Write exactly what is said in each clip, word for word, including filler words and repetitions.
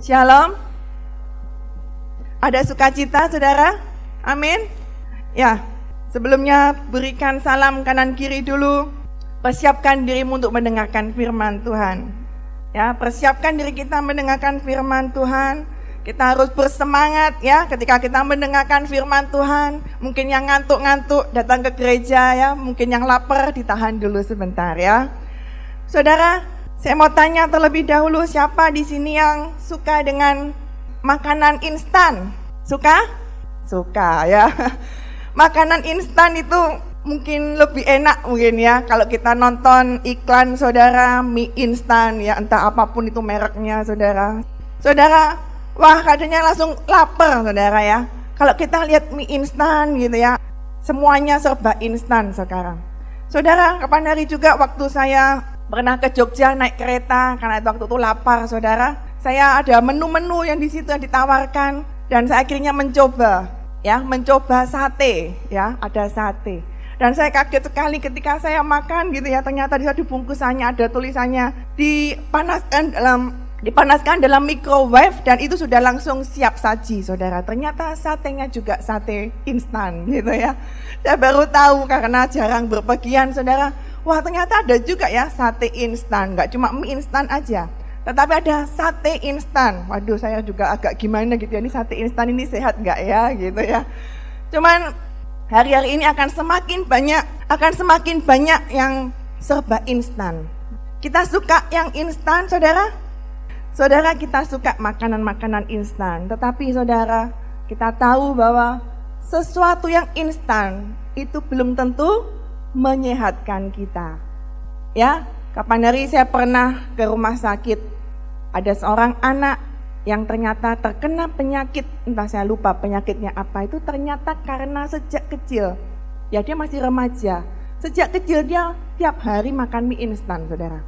Shalom. Ada sukacita, saudara? Amin. Ya, sebelumnya berikan salam kanan kiri dulu. Persiapkan dirimu untuk mendengarkan firman Tuhan. Ya, persiapkan diri kita mendengarkan firman Tuhan. Kita harus bersemangat ya ketika kita mendengarkan firman Tuhan. Mungkin yang ngantuk-ngantuk datang ke gereja ya, mungkin yang lapar ditahan dulu sebentar ya. Saudara, saya mau tanya terlebih dahulu, siapa di sini yang suka dengan makanan instan? Suka? Suka ya. Makanan instan itu mungkin lebih enak mungkin ya kalau kita nonton iklan saudara, mie instan ya, entah apapun itu mereknya saudara. Saudara, wah kadangnya langsung lapar saudara ya. Kalau kita lihat mie instan gitu ya, semuanya serba instan sekarang. Saudara, kapan hari juga waktu saya pernah ke Jogja naik kereta, karena waktu itu lapar saudara. Saya ada menu-menu yang di situ yang ditawarkan, dan saya akhirnya mencoba ya, mencoba sate ya, ada sate. Dan saya kaget sekali ketika saya makan gitu ya, ternyata di satu bungkusannya ada tulisannya dipanaskan dalam dipanaskan dalam microwave, dan itu sudah langsung siap saji saudara. Ternyata satenya juga sate instan gitu ya. Saya baru tahu karena jarang berpergian saudara, wah ternyata ada juga ya sate instan, nggak cuma mie instan aja, tetapi ada sate instan. Waduh, saya juga agak gimana gitu ya, ini sate instan ini sehat nggak ya gitu ya. Cuman hari-hari ini akan semakin banyak, akan semakin banyak yang serba instan. Kita suka yang instan saudara. Saudara, kita suka makanan-makanan instan, tetapi saudara, kita tahu bahwa sesuatu yang instan itu belum tentu menyehatkan kita. Ya, kapan hari saya pernah ke rumah sakit, ada seorang anak yang ternyata terkena penyakit, entah saya lupa penyakitnya apa itu, ternyata karena sejak kecil, ya dia masih remaja, sejak kecil dia tiap hari makan mie instan, saudara.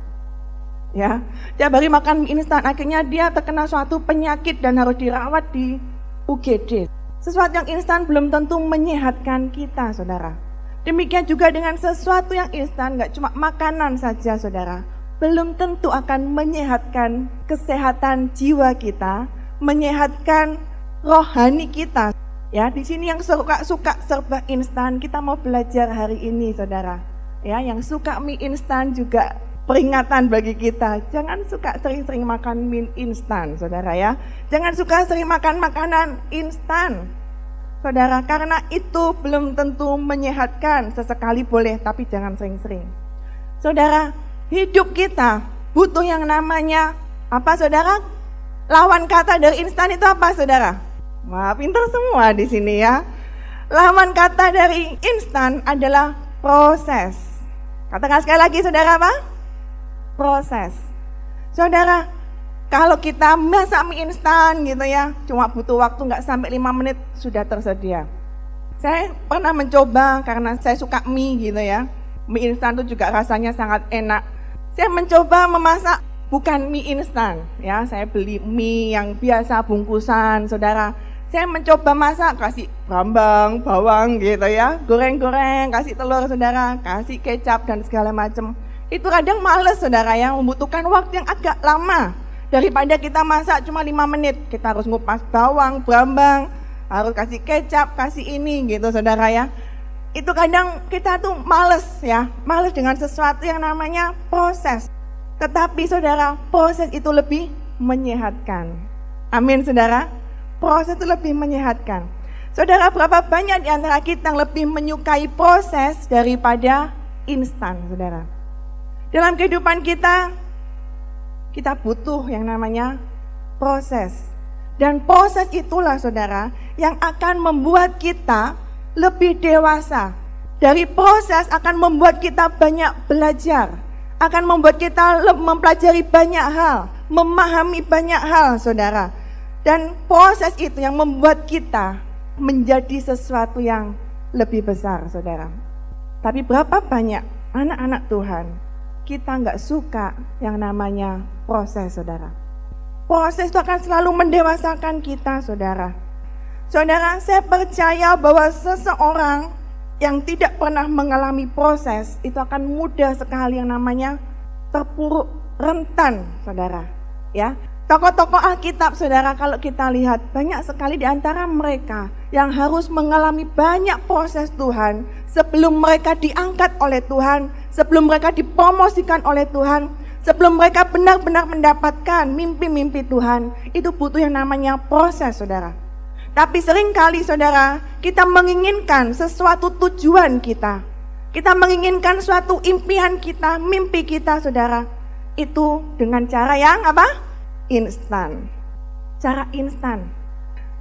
Ya, dia baru makan mie instan, akhirnya dia terkena suatu penyakit dan harus dirawat di U G D. Sesuatu yang instan belum tentu menyehatkan kita, saudara. Demikian juga dengan sesuatu yang instan, nggak cuma makanan saja, saudara. Belum tentu akan menyehatkan kesehatan jiwa kita, menyehatkan rohani kita. Ya, di sini yang suka-suka serba instan, kita mau belajar hari ini, saudara. Ya, yang suka mie instan juga. Peringatan bagi kita, jangan suka sering-sering makan mie instan, saudara ya. Jangan suka sering makan makanan instan, saudara, karena itu belum tentu menyehatkan. Sesekali boleh, tapi jangan sering-sering. Saudara, hidup kita butuh yang namanya apa, saudara? Lawan kata dari instan itu apa, saudara? Wah, pintar semua di sini ya. Lawan kata dari instan adalah proses. Katakan sekali lagi, saudara, apa? Proses. Saudara, kalau kita masak mie instan gitu ya, cuma butuh waktu nggak sampai lima menit sudah tersedia. Saya pernah mencoba karena saya suka mie gitu ya. Mie instan itu juga rasanya sangat enak. Saya mencoba memasak bukan mie instan ya, saya beli mie yang biasa bungkusan, saudara. Saya mencoba masak, kasih bawang, bawang gitu ya, goreng-goreng, kasih telur, saudara, kasih kecap dan segala macam. Itu kadang males saudara ya, membutuhkan waktu yang agak lama. Daripada kita masak cuma lima menit, kita harus ngupas bawang, brambang, harus kasih kecap, kasih ini gitu saudara ya. Itu kadang kita tuh males ya, males dengan sesuatu yang namanya proses. Tetapi saudara, proses itu lebih menyehatkan. Amin saudara, proses itu lebih menyehatkan. Saudara, berapa banyak di antara kita yang lebih menyukai proses daripada instan saudara. Dalam kehidupan kita, kita butuh yang namanya proses. Dan proses itulah saudara, yang akan membuat kita lebih dewasa. Dari proses akan membuat kita banyak belajar, akan membuat kita mempelajari banyak hal, memahami banyak hal saudara. Dan proses itu yang membuat kita menjadi sesuatu yang lebih besar saudara. Tapi berapa banyak anak-anak Tuhan, kita nggak suka yang namanya proses, saudara. Proses itu akan selalu mendewasakan kita, saudara. Saudara, saya percaya bahwa seseorang yang tidak pernah mengalami proses, itu akan mudah sekali yang namanya terpuruk rentan, saudara. ya. Tokoh-tokoh Alkitab, saudara, kalau kita lihat banyak sekali di antara mereka yang harus mengalami banyak proses Tuhan sebelum mereka diangkat oleh Tuhan, sebelum mereka dipromosikan oleh Tuhan, sebelum mereka benar-benar mendapatkan mimpi-mimpi Tuhan. Itu butuh yang namanya proses, saudara. Tapi seringkali, saudara, kita menginginkan sesuatu tujuan kita. Kita menginginkan suatu impian kita, mimpi kita, saudara. Itu dengan cara yang apa? Instan. Cara instan.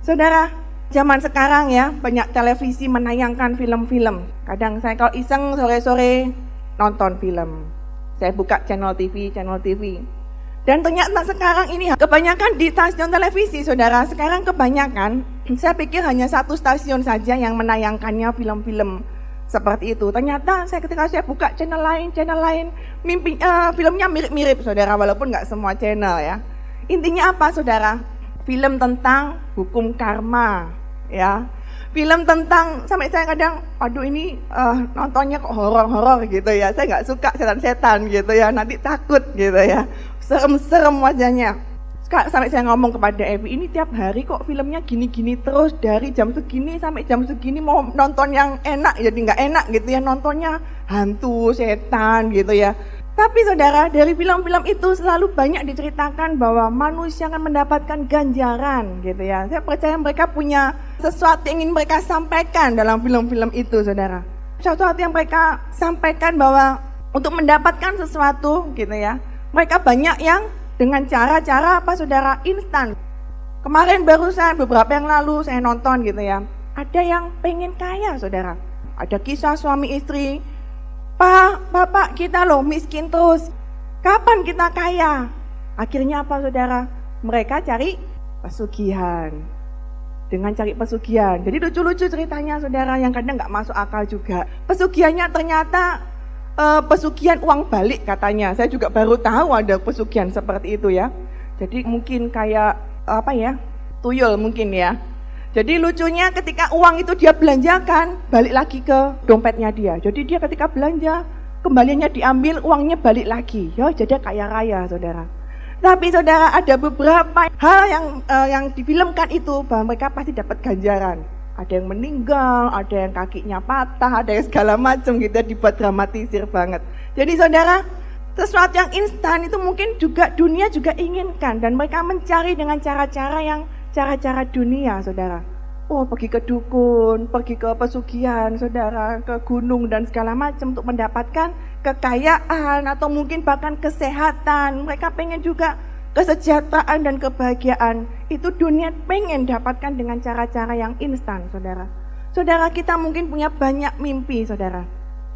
Saudara, zaman sekarang ya, banyak televisi menayangkan film-film. Kadang saya kalau iseng sore-sore nonton film. Saya buka channel T V, channel T V. Dan ternyata sekarang ini kebanyakan di stasiun televisi, saudara. Sekarang kebanyakan, saya pikir hanya satu stasiun saja yang menayangkannya film-film seperti itu. Ternyata saya ketika saya buka channel lain, channel lain, mimpi, uh, filmnya mirip-mirip, saudara, walaupun nggak semua channel ya. Intinya apa, saudara? Film tentang hukum karma, ya. Film tentang, sampai saya kadang, aduh ini uh, nontonnya kok horor-horor gitu ya. Saya nggak suka setan-setan gitu ya, nanti takut gitu ya. Serem-serem wajahnya. Sampai saya ngomong kepada Evi, ini tiap hari kok filmnya gini-gini terus, dari jam segini sampai jam segini, mau nonton yang enak jadi nggak enak gitu ya, nontonnya hantu, setan gitu ya. Tapi saudara, dari film-film itu selalu banyak diceritakan bahwa manusia akan mendapatkan ganjaran gitu ya. Saya percaya mereka punya sesuatu yang ingin mereka sampaikan dalam film-film itu, saudara. Sesuatu yang mereka sampaikan bahwa untuk mendapatkan sesuatu gitu ya, mereka banyak yang dengan cara-cara apa, saudara, instan. Kemarin barusan, beberapa yang lalu saya nonton gitu ya, ada yang pengen kaya, saudara. Ada kisah suami istri, Pak, bapak kita loh miskin terus, kapan kita kaya? Akhirnya apa, saudara? Mereka cari pesugihan. Dengan cari pesugihan, jadi lucu-lucu ceritanya, saudara, yang kadang nggak masuk akal juga. Pesugihannya ternyata eh, pesugihan uang balik katanya. Saya juga baru tahu ada pesugihan seperti itu ya. Jadi mungkin kayak apa ya, tuyul mungkin ya. Jadi lucunya ketika uang itu dia belanjakan, balik lagi ke dompetnya dia. Jadi dia ketika belanja, kembaliannya diambil, uangnya balik lagi. Ya, jadi kaya raya, saudara. Tapi saudara, ada beberapa hal yang uh, yang difilmkan itu, bahwa mereka pasti dapat ganjaran. Ada yang meninggal, ada yang kakinya patah, ada yang segala macam gitu, dibuat dramatisir banget. Jadi saudara, sesuatu yang instan itu mungkin juga dunia juga inginkan, dan mereka mencari dengan cara-cara yang cara-cara dunia, saudara. Oh, pergi ke dukun, pergi ke pesugihan, saudara, ke gunung dan segala macam untuk mendapatkan kekayaan atau mungkin bahkan kesehatan. Mereka pengen juga kesejahteraan dan kebahagiaan. Itu dunia pengen dapatkan dengan cara-cara yang instan, saudara. Saudara, kita mungkin punya banyak mimpi, saudara.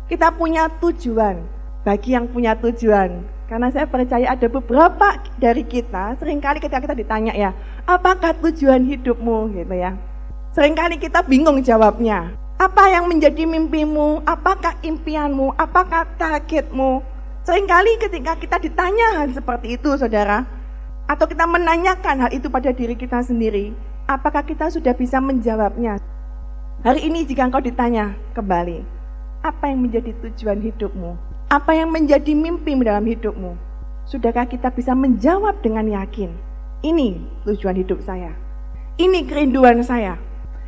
Kita punya tujuan, bagi yang punya tujuan. Karena saya percaya ada beberapa dari kita, seringkali ketika kita ditanya ya, apakah tujuan hidupmu gitu ya. Seringkali kita bingung jawabnya. Apa yang menjadi mimpimu? Apakah impianmu? Apakah targetmu? Seringkali ketika kita ditanya hal seperti itu, saudara, atau kita menanyakan hal itu pada diri kita sendiri, apakah kita sudah bisa menjawabnya? Hari ini jika engkau ditanya kembali, apa yang menjadi tujuan hidupmu? Apa yang menjadi mimpi dalam hidupmu? Sudahkah kita bisa menjawab dengan yakin? Ini tujuan hidup saya. Ini kerinduan saya.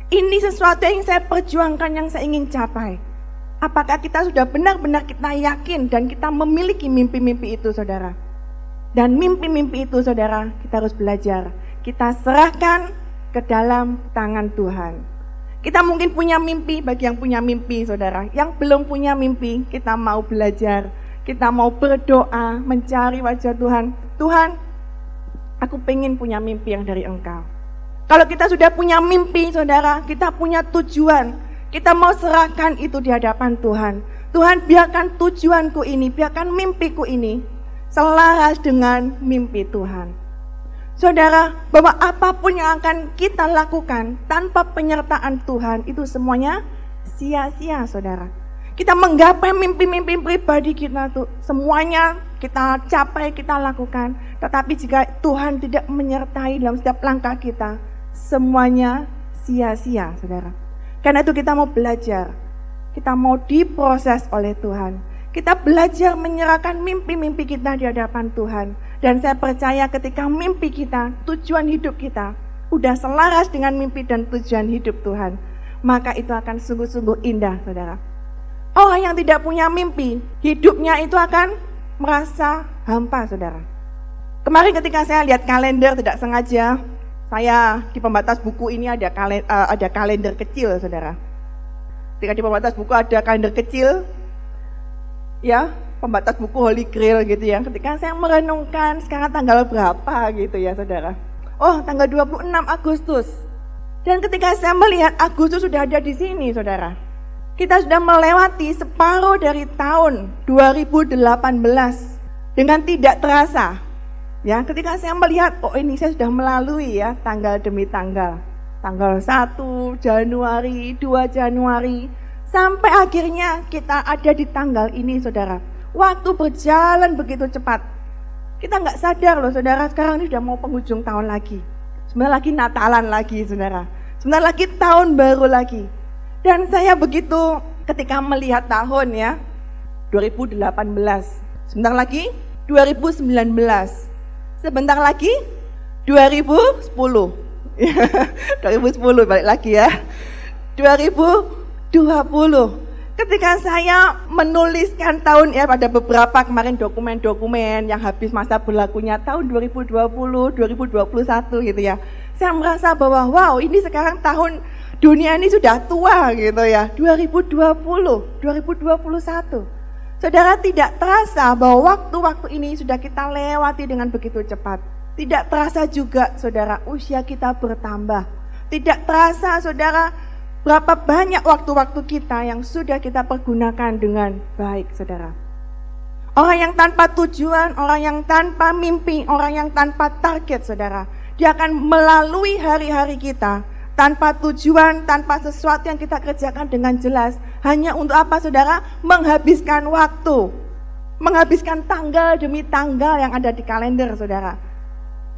Ini sesuatu yang saya perjuangkan, yang saya ingin capai. Apakah kita sudah benar-benar kita yakin dan kita memiliki mimpi-mimpi itu, saudara? Dan mimpi-mimpi itu, saudara, kita harus belajar. Kita serahkan ke dalam tangan Tuhan. Kita mungkin punya mimpi, bagi yang punya mimpi, saudara. Yang belum punya mimpi, kita mau belajar, kita mau berdoa, mencari wajah Tuhan. Tuhan, aku pengen punya mimpi yang dari Engkau. Kalau kita sudah punya mimpi, saudara, kita punya tujuan, kita mau serahkan itu di hadapan Tuhan. Tuhan, biarkan tujuanku ini, biarkan mimpiku ini selaras dengan mimpi Tuhan. Saudara, bahwa apapun yang akan kita lakukan tanpa penyertaan Tuhan, itu semuanya sia-sia, saudara. Kita menggapai mimpi-mimpi pribadi kita tuh, semuanya kita capai, kita lakukan. Tetapi jika Tuhan tidak menyertai dalam setiap langkah kita, semuanya sia-sia, saudara. Karena itu kita mau belajar, kita mau diproses oleh Tuhan. Kita belajar menyerahkan mimpi-mimpi kita di hadapan Tuhan. Dan saya percaya ketika mimpi kita, tujuan hidup kita, udah selaras dengan mimpi dan tujuan hidup Tuhan, maka itu akan sungguh-sungguh indah, saudara. Orang yang tidak punya mimpi, hidupnya itu akan merasa hampa, saudara. Kemarin ketika saya lihat kalender tidak sengaja, saya di pembatas buku ini ada kalender, ada kalender kecil, saudara. Ketika di pembatas buku ada kalender kecil, ya, pembatas buku Holy Grail gitu ya. Ketika saya merenungkan sekarang tanggal berapa gitu ya, saudara. Oh, tanggal dua puluh enam Agustus. Dan ketika saya melihat Agustus sudah ada di sini, saudara. Kita sudah melewati separuh dari tahun dua ribu delapan belas dengan tidak terasa. Ya, ketika saya melihat, oh ini saya sudah melalui ya tanggal demi tanggal. Tanggal satu Januari, dua Januari, sampai akhirnya kita ada di tanggal ini, saudara. Waktu berjalan begitu cepat. Kita nggak sadar loh, saudara, sekarang ini sudah mau penghujung tahun lagi. Sebentar lagi Natalan lagi, saudara. Sebentar lagi tahun baru lagi. Dan saya begitu ketika melihat tahun ya, dua ribu delapan belas. Sebentar lagi dua ribu sembilan belas. Sebentar lagi dua ribu sepuluh. dua ribu sepuluh balik lagi ya. dua ribu dua puluh. Ketika saya menuliskan tahun ya, pada beberapa kemarin dokumen-dokumen yang habis masa berlakunya tahun dua ribu dua puluh, dua ribu dua puluh satu gitu ya, saya merasa bahwa wow, ini sekarang tahun dunia ini sudah tua gitu ya. dua ribu dua puluh, dua ribu dua puluh satu. Saudara, tidak terasa bahwa waktu-waktu ini sudah kita lewati dengan begitu cepat. Tidak terasa juga, saudara, usia kita bertambah. Tidak terasa, saudara, berapa banyak waktu-waktu kita yang sudah kita pergunakan dengan baik, saudara. Orang yang tanpa tujuan, orang yang tanpa mimpi, orang yang tanpa target, saudara, dia akan melalui hari-hari kita tanpa tujuan, tanpa sesuatu yang kita kerjakan dengan jelas. Hanya untuk apa, saudara? Menghabiskan waktu, menghabiskan tanggal demi tanggal yang ada di kalender, saudara,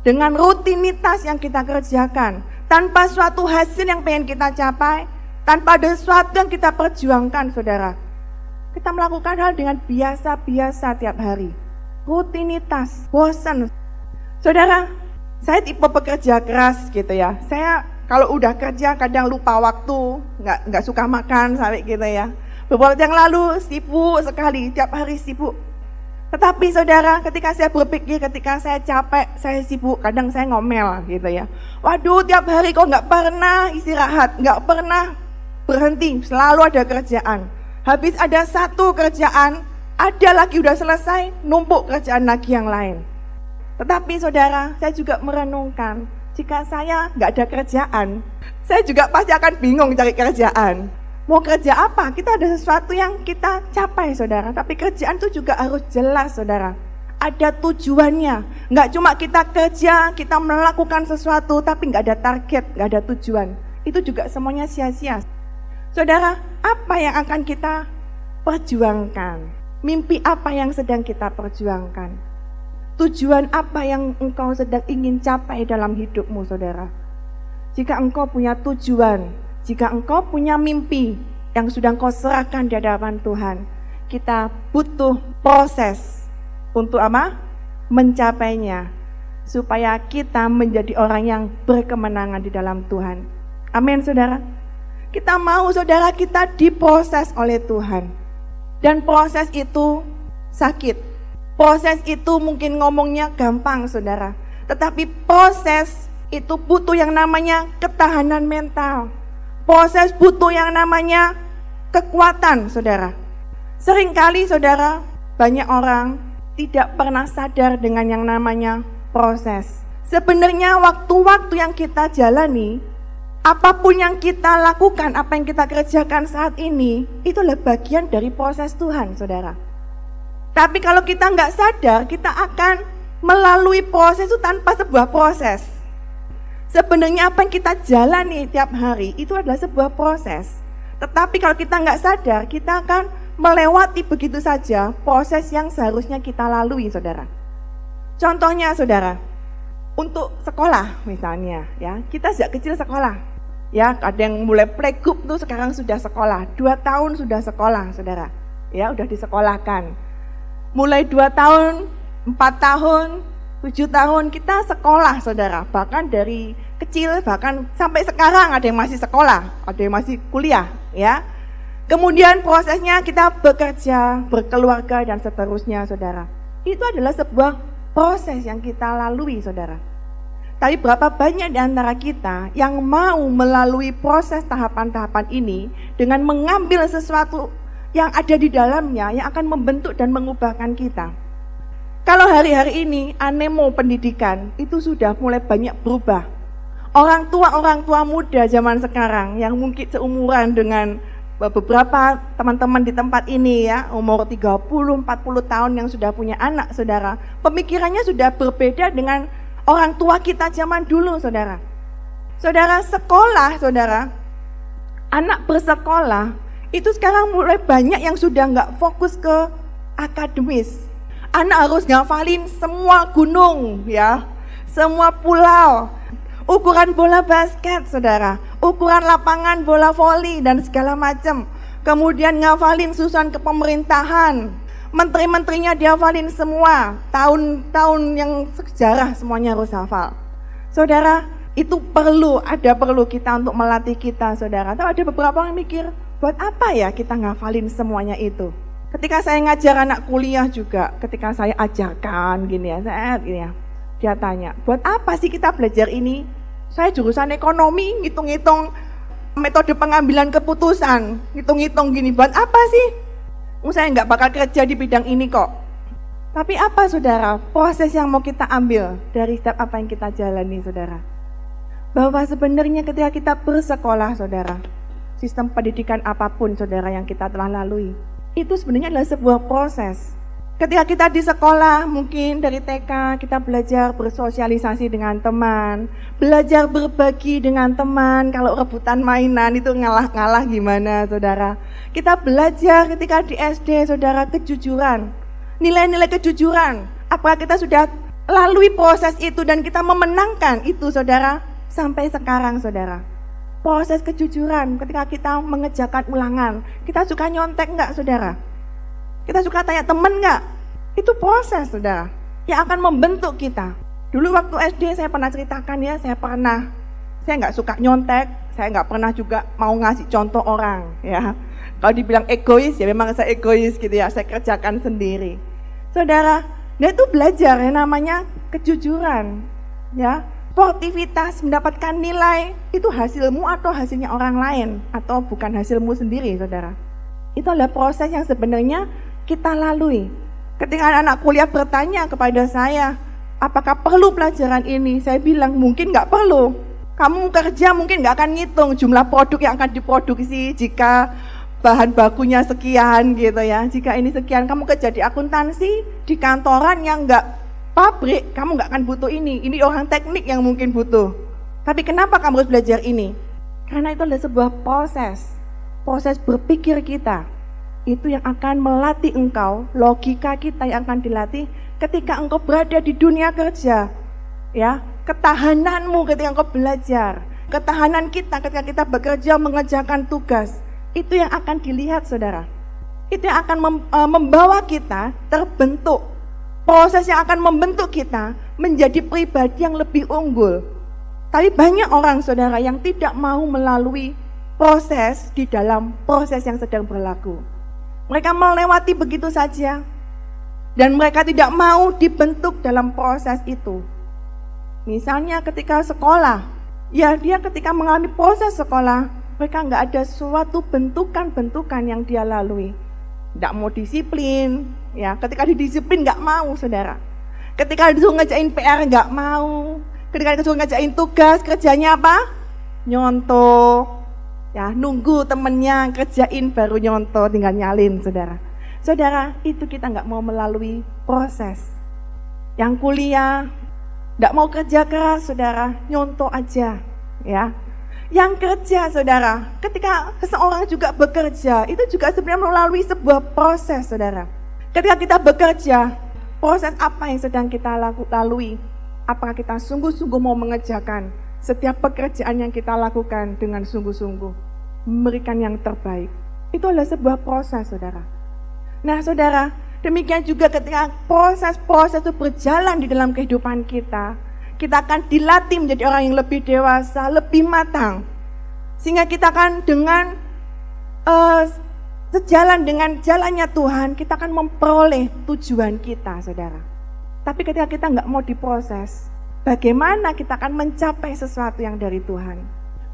dengan rutinitas yang kita kerjakan, tanpa suatu hasil yang pengen kita capai, tanpa ada sesuatu yang kita perjuangkan, saudara. Kita melakukan hal dengan biasa-biasa tiap hari. Rutinitas, bosan. Saudara, saya tipe pekerja keras gitu ya. Saya kalau udah kerja kadang lupa waktu, nggak, nggak suka makan sampai gitu ya. Beberapa yang lalu sibuk sekali, tiap hari sibuk. Tetapi saudara, ketika saya berpikir, ketika saya capek, saya sibuk, kadang saya ngomel gitu ya. Waduh, tiap hari kok nggak pernah istirahat, nggak pernah berhenti, selalu ada kerjaan. Habis ada satu kerjaan, ada lagi udah selesai, numpuk kerjaan lagi yang lain. Tetapi saudara, saya juga merenungkan, jika saya nggak ada kerjaan, saya juga pasti akan bingung cari kerjaan. Mau kerja apa? Kita ada sesuatu yang kita capai, saudara. Tapi kerjaan itu juga harus jelas, saudara. Ada tujuannya. Nggak cuma kita kerja, kita melakukan sesuatu, tapi nggak ada target, nggak ada tujuan. Itu juga semuanya sia-sia. Saudara, apa yang akan kita perjuangkan? Mimpi apa yang sedang kita perjuangkan? Tujuan apa yang engkau sedang ingin capai dalam hidupmu, saudara? Jika engkau punya tujuan, jika engkau punya mimpi yang sudah engkau serahkan di hadapan Tuhan, kita butuh proses untuk apa? Mencapainya, supaya kita menjadi orang yang berkemenangan di dalam Tuhan. Amin, saudara. Kita mau, saudara, kita diproses oleh Tuhan. Dan proses itu sakit. Proses itu mungkin ngomongnya gampang, saudara. Tetapi proses itu butuh yang namanya ketahanan mental. Proses butuh yang namanya kekuatan, saudara. Seringkali, saudara, banyak orang tidak pernah sadar dengan yang namanya proses. Sebenarnya waktu-waktu yang kita jalani, apapun yang kita lakukan, apa yang kita kerjakan saat ini, itulah bagian dari proses Tuhan, saudara. Tapi kalau kita nggak sadar, kita akan melalui proses itu tanpa sebuah proses. Sebenarnya apa yang kita jalani tiap hari itu adalah sebuah proses. Tetapi kalau kita nggak sadar, kita akan melewati begitu saja proses yang seharusnya kita lalui, saudara. Contohnya, saudara, untuk sekolah misalnya, ya, kita sejak kecil sekolah, ya, ada yang mulai playgroup tuh sekarang sudah sekolah, dua tahun sudah sekolah, saudara, ya, udah disekolahkan. Mulai dua tahun, empat tahun, tujuh tahun kita sekolah, saudara, bahkan dari kecil, bahkan sampai sekarang ada yang masih sekolah, ada yang masih kuliah, ya. Kemudian prosesnya kita bekerja, berkeluarga, dan seterusnya, saudara. Itu adalah sebuah proses yang kita lalui, saudara. Tapi berapa banyak di antara kita yang mau melalui proses tahapan-tahapan ini dengan mengambil sesuatu yang ada di dalamnya, yang akan membentuk dan mengubahkan kita. Kalau hari-hari ini anemo pendidikan itu sudah mulai banyak berubah. Orang tua-orang tua muda zaman sekarang yang mungkin seumuran dengan beberapa teman-teman di tempat ini ya, umur tiga puluh empat puluh tahun yang sudah punya anak, saudara. Pemikirannya sudah berbeda dengan orang tua kita zaman dulu, saudara. Saudara, sekolah, saudara, anak bersekolah, itu sekarang mulai banyak yang sudah nggak fokus ke akademis. Anak harus ngafalin semua gunung, ya, semua pulau, ukuran bola basket, saudara, ukuran lapangan bola voli dan segala macam. Kemudian ngafalin susunan kepemerintahan, menteri-menterinya dihafalin semua, tahun-tahun yang sejarah semuanya harus hafal. Saudara, itu perlu, ada perlu kita untuk melatih kita, saudara. Tapi ada beberapa yang mikir, buat apa ya kita ngafalin semuanya itu? Ketika saya ngajar anak kuliah juga, ketika saya ajarkan gini ya, saya gini ya, dia tanya, buat apa sih kita belajar ini? Saya jurusan ekonomi, ngitung-ngitung metode pengambilan keputusan, ngitung-ngitung gini, buat apa sih? Saya nggak bakal kerja di bidang ini kok. Tapi apa, saudara, proses yang mau kita ambil dari setiap apa yang kita jalani, saudara? Bahwa sebenarnya ketika kita bersekolah, saudara, sistem pendidikan apapun, saudara, yang kita telah lalui, itu sebenarnya adalah sebuah proses. Ketika kita di sekolah, mungkin dari T K kita belajar bersosialisasi dengan teman, belajar berbagi dengan teman, kalau rebutan mainan itu ngalah-ngalah gimana, saudara. Kita belajar ketika di S D, saudara, kejujuran, nilai-nilai kejujuran. Apakah kita sudah lalui proses itu dan kita memenangkan itu, saudara, sampai sekarang, saudara? Proses kejujuran ketika kita mengerjakan ulangan, kita suka nyontek nggak, saudara? Kita suka tanya temen nggak? Itu proses, saudara, yang akan membentuk kita. Dulu waktu S D saya pernah ceritakan ya, saya pernah, saya nggak suka nyontek, saya nggak pernah juga mau ngasih contoh orang, ya. Kalau dibilang egois, ya memang saya egois gitu ya, saya kerjakan sendiri, saudara. Dan itu belajar yang namanya kejujuran, ya. Sportivitas, mendapatkan nilai, itu hasilmu atau hasilnya orang lain, atau bukan hasilmu sendiri, saudara. Itu adalah proses yang sebenarnya kita lalui. Ketika anak-anak kuliah bertanya kepada saya, apakah perlu pelajaran ini? Saya bilang, mungkin nggak perlu. Kamu kerja mungkin nggak akan ngitung jumlah produk yang akan diproduksi jika bahan bakunya sekian gitu ya. Jika ini sekian, kamu kerja di akuntansi, di kantoran yang nggak pabrik, kamu nggak akan butuh ini. Ini orang teknik yang mungkin butuh. Tapi kenapa kamu harus belajar ini? Karena itu adalah sebuah proses. Proses berpikir kita. Itu yang akan melatih engkau, logika kita yang akan dilatih ketika engkau berada di dunia kerja. Ya, ketahananmu ketika engkau belajar, ketahanan kita ketika kita bekerja mengerjakan tugas. Itu yang akan dilihat, saudara. Itu yang akan mem membawa kita terbentuk. Proses yang akan membentuk kita menjadi pribadi yang lebih unggul. Tapi banyak orang, saudara, yang tidak mau melalui proses di dalam proses yang sedang berlaku. Mereka melewati begitu saja. Dan mereka tidak mau dibentuk dalam proses itu. Misalnya ketika sekolah, ya dia ketika mengalami proses sekolah, mereka nggak ada suatu bentukan-bentukan yang dia lalui. Nggak mau disiplin, ya, ketika didisiplin nggak mau, saudara. Ketika disuruh ngerjain P R nggak mau. Ketika disuruh ngerjain tugas, kerjanya apa? Nyontoh, ya, nunggu temennya kerjain baru nyontoh, tinggal nyalin, saudara. Saudara, itu kita nggak mau melalui proses. Yang kuliah nggak mau kerja keras, saudara, nyontoh aja, ya. Yang kerja, saudara, ketika seseorang juga bekerja, itu juga sebenarnya melalui sebuah proses, saudara. Ketika kita bekerja, proses apa yang sedang kita lalui? Apakah kita sungguh-sungguh mau mengerjakan setiap pekerjaan yang kita lakukan dengan sungguh-sungguh, memberikan yang terbaik? Itu adalah sebuah proses, saudara. Nah, saudara, Demikian juga ketika proses-proses itu berjalan di dalam kehidupan kita, kita akan dilatih menjadi orang yang lebih dewasa, lebih matang. Sehingga kita akan dengan uh, sejalan dengan jalannya Tuhan, kita akan memperoleh tujuan kita, saudara. Tapi ketika kita nggak mau diproses, bagaimana kita akan mencapai sesuatu yang dari Tuhan?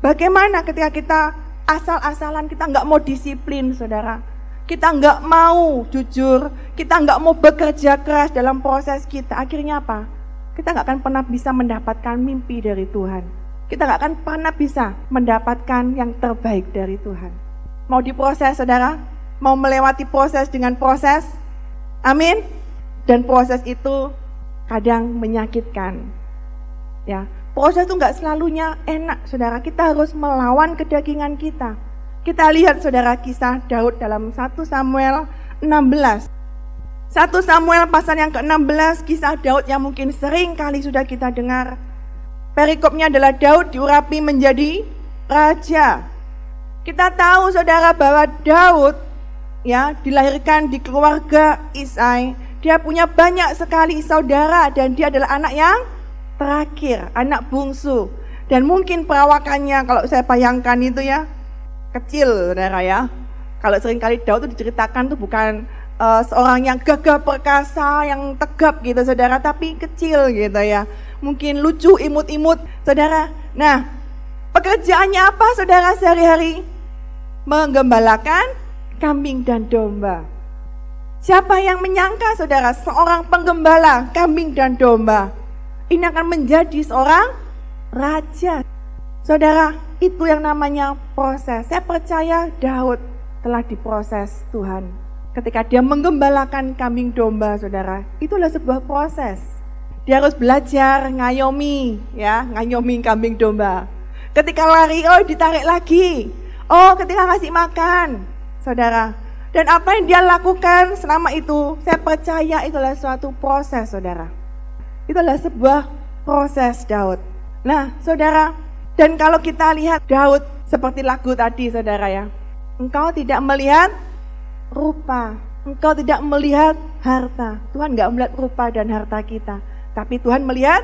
Bagaimana ketika kita asal-asalan, kita nggak mau disiplin, saudara. Kita nggak mau jujur, kita nggak mau bekerja keras dalam proses kita. Akhirnya apa? Kita nggak akan pernah bisa mendapatkan mimpi dari Tuhan. Kita nggak akan pernah bisa mendapatkan yang terbaik dari Tuhan. Mau diproses, saudara? Mau melewati proses dengan proses? Amin? Dan proses itu kadang menyakitkan. Ya, proses itu nggak selalunya enak, saudara. Kita harus melawan kedagingan kita. Kita lihat, saudara, kisah Daud dalam satu Samuel enam belas. satu Samuel pasal yang ke enam belas, kisah Daud yang mungkin sering kali sudah kita dengar. Perikopnya adalah Daud diurapi menjadi raja. Kita tahu, saudara, bahwa Daud ya dilahirkan di keluarga Isai. Dia punya banyak sekali saudara dan dia adalah anak yang terakhir, anak bungsu. Dan mungkin perawakannya kalau saya bayangkan itu ya, kecil, saudara ya. Kalau seringkali Daud itu diceritakan tuh bukan uh, seorang yang gagah perkasa, yang tegap gitu, saudara, tapi kecil gitu ya. Mungkin lucu, imut-imut, saudara. Nah, pekerjaannya apa, saudara, sehari-hari? Menggembalakan kambing dan domba. Siapa yang menyangka, saudara, seorang penggembala kambing dan domba ini akan menjadi seorang raja? Saudara, itu yang namanya proses. Saya percaya Daud telah diproses Tuhan. Ketika dia menggembalakan kambing domba, saudara, itulah sebuah proses. Dia harus belajar ngayomi, ya, ngayomi kambing domba. Ketika lari, oh ditarik lagi. Oh, ketika ngasih makan, saudara. Dan apa yang dia lakukan selama itu, saya percaya itulah suatu proses, saudara. Itulah sebuah proses Daud. Nah, saudara, dan kalau kita lihat Daud seperti lagu tadi, saudara ya. Engkau tidak melihat rupa, engkau tidak melihat harta. Tuhan nggak melihat rupa dan harta kita, tapi Tuhan melihat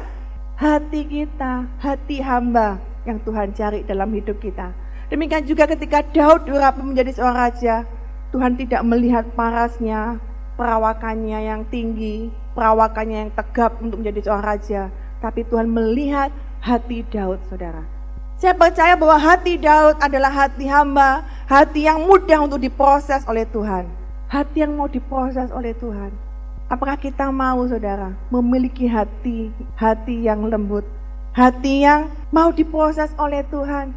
hati kita, hati hamba yang Tuhan cari dalam hidup kita. Demikian juga ketika Daud diurapi menjadi seorang raja, Tuhan tidak melihat parasnya, perawakannya yang tinggi, perawakannya yang tegap untuk menjadi seorang raja, tapi Tuhan melihat hati Daud, saudara. Saya percaya bahwa hati Daud adalah hati hamba, hati yang mudah untuk diproses oleh Tuhan. Hati yang mau diproses oleh Tuhan. Apakah kita mau, saudara, memiliki hati, hati yang lembut, hati yang mau diproses oleh Tuhan?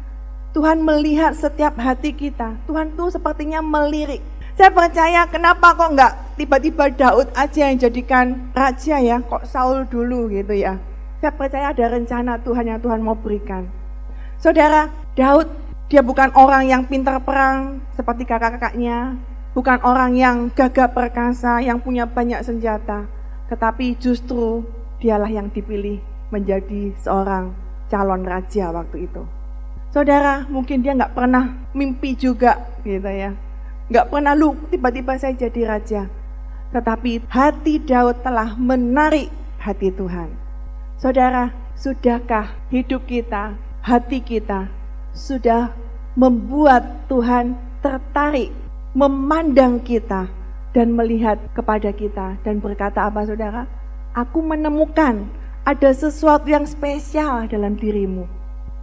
Tuhan melihat setiap hati kita. Tuhan tuh sepertinya melirik. Saya percaya, kenapa kok nggak tiba-tiba Daud aja yang jadikan raja ya, kok Saul dulu gitu ya. Saya percaya ada rencana Tuhan yang Tuhan mau berikan. Saudara, Daud, dia bukan orang yang pintar perang seperti kakak-kakaknya, bukan orang yang gagah perkasa, yang punya banyak senjata, tetapi justru dialah yang dipilih menjadi seorang calon raja waktu itu. Saudara, mungkin dia nggak pernah mimpi juga gitu ya, nggak pernah lu tiba-tiba saya jadi raja, tetapi hati Daud telah menarik hati Tuhan. Saudara, sudahkah hidup kita, hati kita sudah membuat Tuhan tertarik, memandang kita dan melihat kepada kita dan berkata apa, saudara? Aku menemukan ada sesuatu yang spesial dalam dirimu.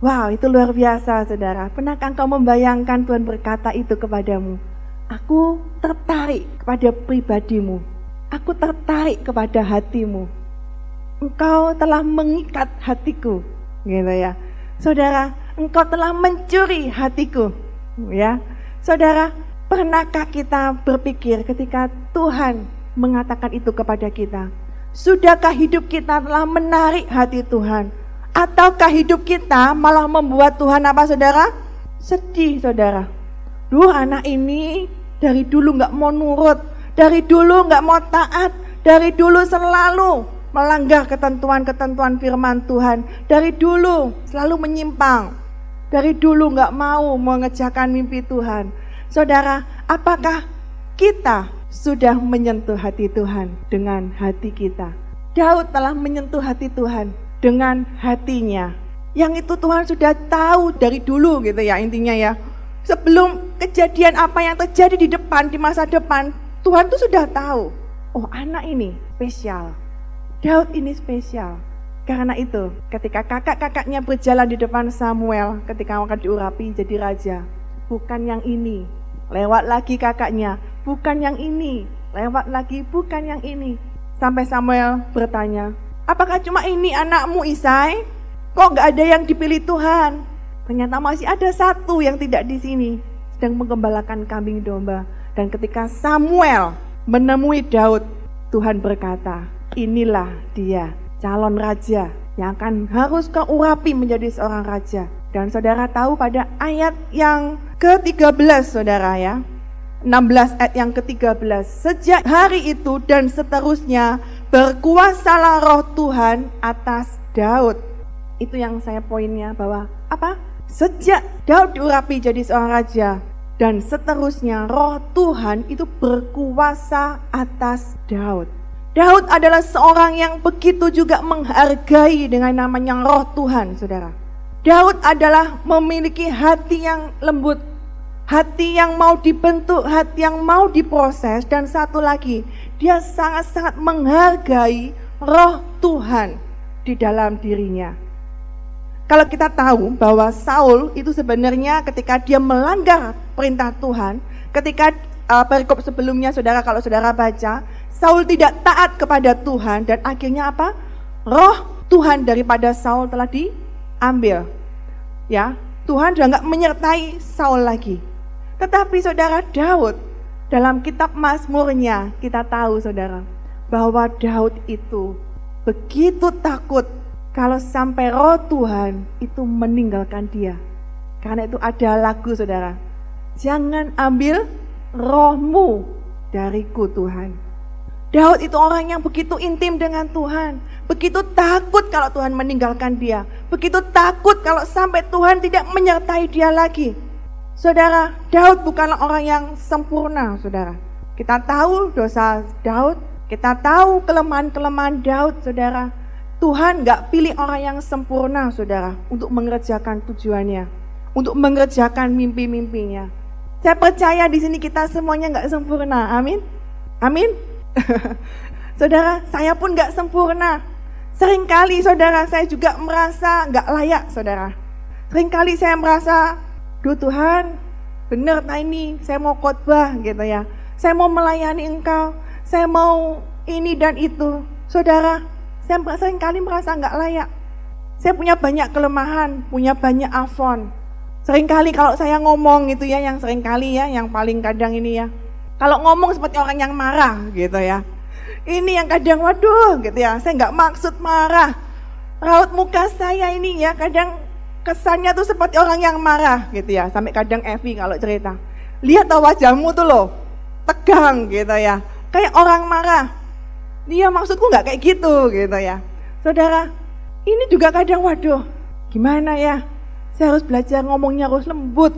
Wow, itu luar biasa, saudara. Pernahkah engkau membayangkan Tuhan berkata itu kepadamu? Aku tertarik kepada pribadimu. Aku tertarik kepada hatimu. Engkau telah mengikat hatiku, gitu ya. Saudara, engkau telah mencuri hatiku, ya. Saudara, pernahkah kita berpikir ketika Tuhan mengatakan itu kepada kita? Sudahkah hidup kita telah menarik hati Tuhan? Ataukah hidup kita malah membuat Tuhan apa, saudara? Sedih, saudara. Duh, anak ini dari dulu nggak mau nurut, dari dulu nggak mau taat, dari dulu selalu melanggar ketentuan-ketentuan firman Tuhan, dari dulu selalu menyimpang, dari dulu nggak mau mengerjakan mimpi Tuhan. Saudara, apakah kita sudah menyentuh hati Tuhan dengan hati kita. Daud telah menyentuh hati Tuhan dengan hatinya. Yang itu Tuhan sudah tahu dari dulu gitu ya, intinya ya. Sebelum kejadian apa yang terjadi di depan, di masa depan, Tuhan tuh sudah tahu. Oh, anak ini spesial. Daud ini spesial. Karena itu, ketika kakak-kakaknya berjalan di depan Samuel, ketika akan diurapi jadi raja, bukan yang ini, lewat lagi kakaknya, bukan yang ini, lewat lagi, bukan yang ini. Sampai Samuel bertanya, apakah cuma ini anakmu Isai? Kok gak ada yang dipilih Tuhan? Ternyata masih ada satu yang tidak di sini, sedang menggembalakan kambing domba. Dan ketika Samuel menemui Daud, Tuhan berkata, inilah dia, calon raja yang akan harus kau urapi menjadi seorang raja. Dan saudara tahu pada ayat yang ke tiga belas saudara ya, enam belas ayat yang ke tiga belas, sejak hari itu dan seterusnya berkuasalah roh Tuhan atas Daud. Itu yang saya poinnya, bahwa apa? Sejak Daud diurapi jadi seorang raja dan seterusnya roh Tuhan itu berkuasa atas Daud. Daud adalah seorang yang begitu juga menghargai dengan namanya roh Tuhan, saudara. Daud adalah memiliki hati yang lembut, hati yang mau dibentuk, hati yang mau diproses. Dan satu lagi, dia sangat-sangat menghargai roh Tuhan di dalam dirinya. Kalau kita tahu bahwa Saul itu sebenarnya ketika dia melanggar perintah Tuhan, ketika uh, perikop sebelumnya, saudara, kalau saudara baca, Saul tidak taat kepada Tuhan dan akhirnya apa? Roh Tuhan daripada Saul telah diambil. Ya, Tuhan sudah nggak menyertai Saul lagi. Tetapi saudara Daud, dalam kitab Mazmurnya kita tahu saudara, bahwa Daud itu begitu takut kalau sampai roh Tuhan itu meninggalkan dia. Karena itu ada lagu saudara, jangan ambil rohmu dariku Tuhan. Daud itu orang yang begitu intim dengan Tuhan, begitu takut kalau Tuhan meninggalkan dia, begitu takut kalau sampai Tuhan tidak menyertai dia lagi. Saudara, Daud bukanlah orang yang sempurna, saudara. Kita tahu dosa Daud, kita tahu kelemahan-kelemahan Daud, saudara. Tuhan gak pilih orang yang sempurna, saudara, untuk mengerjakan tujuannya, untuk mengerjakan mimpi-mimpinya. Saya percaya di sini kita semuanya gak sempurna, amin, amin. Saudara, saya pun gak sempurna. Seringkali saudara, saya juga merasa gak layak, saudara. Seringkali saya merasa, duh Tuhan, bener nah ini, saya mau khotbah gitu ya, saya mau melayani Engkau, saya mau ini dan itu. Saudara, saya seringkali merasa gak layak. Saya punya banyak kelemahan, punya banyak afon. Seringkali kalau saya ngomong gitu ya, yang seringkali ya, yang paling kadang ini ya, kalau ngomong seperti orang yang marah gitu ya. Ini yang kadang waduh gitu ya, saya nggak maksud marah. Raut muka saya ini ya kadang kesannya tuh seperti orang yang marah gitu ya. Sampai kadang Evi kalau cerita, lihat tuh wajahmu tuh loh, tegang gitu ya, kayak orang marah. Iya maksudku nggak kayak gitu gitu ya. Saudara, ini juga kadang waduh, gimana ya, saya harus belajar ngomongnya harus lembut.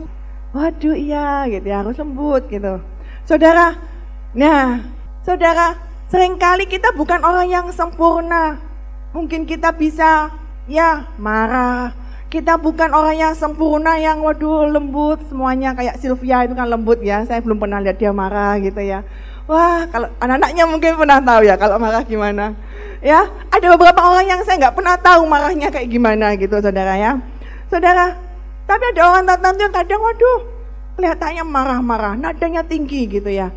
Waduh iya gitu ya, harus lembut gitu. Saudara, nah, saudara, seringkali kita bukan orang yang sempurna. Mungkin kita bisa, ya, marah. Kita bukan orang yang sempurna, yang waduh lembut semuanya. Kayak Sylvia itu kan lembut ya, saya belum pernah lihat dia marah gitu ya. Wah, kalau anak-anaknya mungkin pernah tahu ya kalau marah gimana. Ya, ada beberapa orang yang saya nggak pernah tahu marahnya kayak gimana gitu, saudara ya. Saudara, tapi ada orang tertentu yang kadang waduh, kelihatannya marah-marah, nadanya tinggi gitu ya.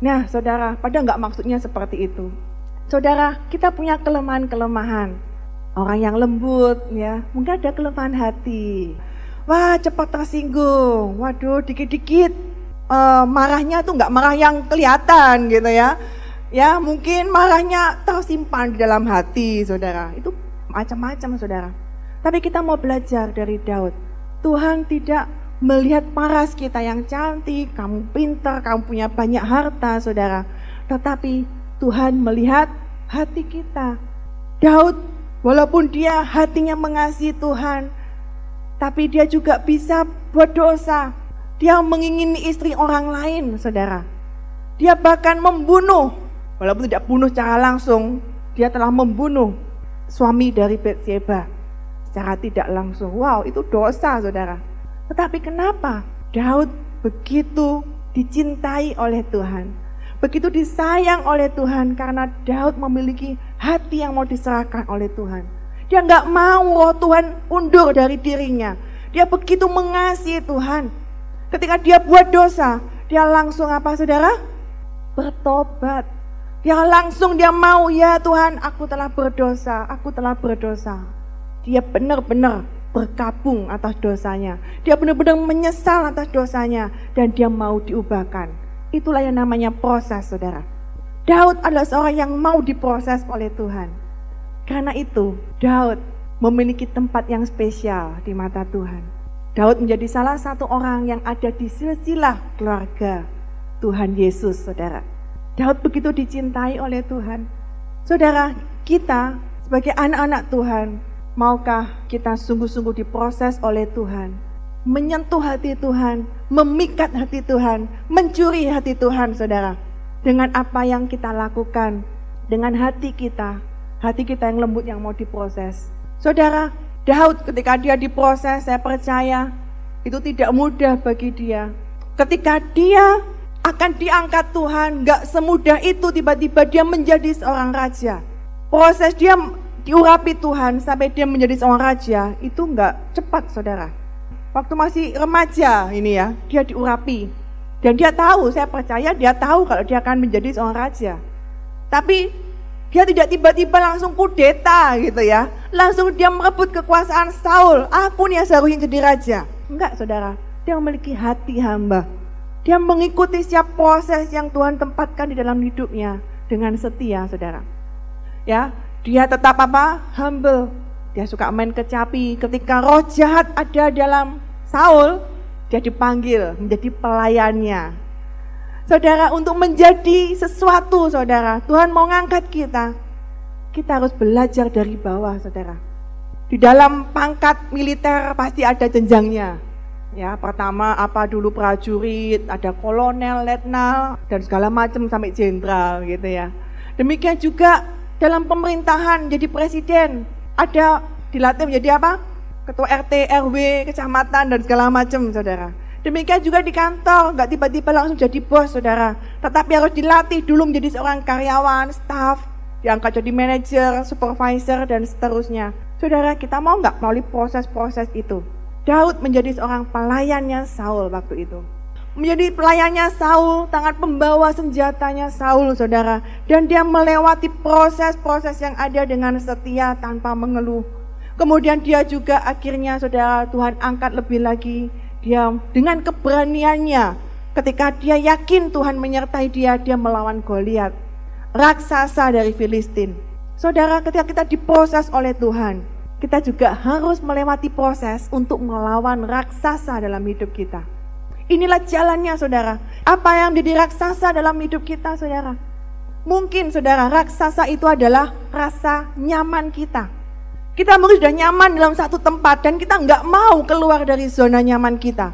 Nah saudara, padahal nggak maksudnya seperti itu. Saudara, kita punya kelemahan-kelemahan. Orang yang lembut ya, mungkin ada kelemahan hati. Wah cepat tersinggung, waduh dikit-dikit uh, marahnya tuh nggak marah yang kelihatan gitu ya. Ya mungkin marahnya tersimpan di dalam hati saudara, itu macam-macam saudara. Tapi kita mau belajar dari Daud, Tuhan tidak melihat paras kita yang cantik, kamu pintar, kamu punya banyak harta saudara, tetapi Tuhan melihat hati kita. Daud walaupun dia hatinya mengasihi Tuhan, tapi dia juga bisa berdosa. Dia mengingini istri orang lain saudara. Dia bahkan membunuh, walaupun tidak bunuh secara langsung, dia telah membunuh suami dari Betseba secara tidak langsung. Wow, itu dosa, saudara. Tetapi kenapa Daud begitu dicintai oleh Tuhan, begitu disayang oleh Tuhan? Karena Daud memiliki hati yang mau diserahkan oleh Tuhan. Dia nggak mau roh Tuhan undur dari dirinya. Dia begitu mengasihi Tuhan. Ketika dia buat dosa, dia langsung apa, saudara? Bertobat. Dia langsung dia mau, ya Tuhan, aku telah berdosa, aku telah berdosa. Dia benar-benar berkabung atas dosanya. Dia benar-benar menyesal atas dosanya dan dia mau diubahkan. Itulah yang namanya proses, saudara. Daud adalah seorang yang mau diproses oleh Tuhan. Karena itu, Daud memiliki tempat yang spesial di mata Tuhan. Daud menjadi salah satu orang yang ada di silsilah keluarga Tuhan Yesus, saudara. Daud begitu dicintai oleh Tuhan. Saudara, kita sebagai anak-anak Tuhan, maukah kita sungguh-sungguh diproses oleh Tuhan? Menyentuh hati Tuhan, memikat hati Tuhan, mencuri hati Tuhan, saudara. Dengan apa yang kita lakukan, dengan hati kita, hati kita yang lembut yang mau diproses. Saudara, Daud ketika dia diproses, saya percaya itu tidak mudah bagi dia. Ketika dia akan diangkat Tuhan, gak semudah itu tiba-tiba dia menjadi seorang raja. Proses dia diurapi Tuhan sampai dia menjadi seorang raja, itu gak cepat, saudara. Waktu masih remaja ini ya, dia diurapi. Dan dia tahu, saya percaya dia tahu kalau dia akan menjadi seorang raja. Tapi dia tidak tiba-tiba langsung kudeta gitu ya. Langsung dia merebut kekuasaan Saul. Aku nih yang seharusnya jadi raja. Enggak, saudara. Dia memiliki hati hamba. Dia mengikuti setiap proses yang Tuhan tempatkan di dalam hidupnya dengan setia, saudara. Ya, dia tetap apa? Humble. Dia suka main kecapi. Ketika roh jahat ada dalam Saul, dia dipanggil menjadi pelayannya. Saudara, untuk menjadi sesuatu, saudara, Tuhan mau ngangkat kita. Kita harus belajar dari bawah, saudara. Di dalam pangkat militer pasti ada jenjangnya. Ya, pertama apa dulu prajurit, ada kolonel, letnan, dan segala macam sampai jenderal gitu ya. Demikian juga dalam pemerintahan, jadi presiden, ada dilatih menjadi apa? Ketua R T, R W, kecamatan, dan segala macam, saudara. Demikian juga di kantor, nggak tiba-tiba langsung jadi bos, saudara. Tetapi harus dilatih dulu menjadi seorang karyawan, staff, diangkat jadi manajer, supervisor, dan seterusnya. Saudara, kita mau nggak melalui proses-proses itu? Daud menjadi seorang pelayannya Saul waktu itu. Menjadi pelayannya Saul, tangan pembawa senjatanya Saul, saudara. Dan dia melewati proses-proses yang ada dengan setia tanpa mengeluh. Kemudian dia juga akhirnya, saudara, Tuhan angkat lebih lagi. Dia dengan keberaniannya, ketika dia yakin Tuhan menyertai dia, dia melawan Goliat, raksasa dari Filistin. Saudara, ketika kita diproses oleh Tuhan, kita juga harus melewati proses untuk melawan raksasa dalam hidup kita. Inilah jalannya, saudara. Apa yang menjadi raksasa dalam hidup kita, saudara? Mungkin, saudara, raksasa itu adalah rasa nyaman kita. Kita mungkin sudah nyaman dalam satu tempat dan kita nggak mau keluar dari zona nyaman kita.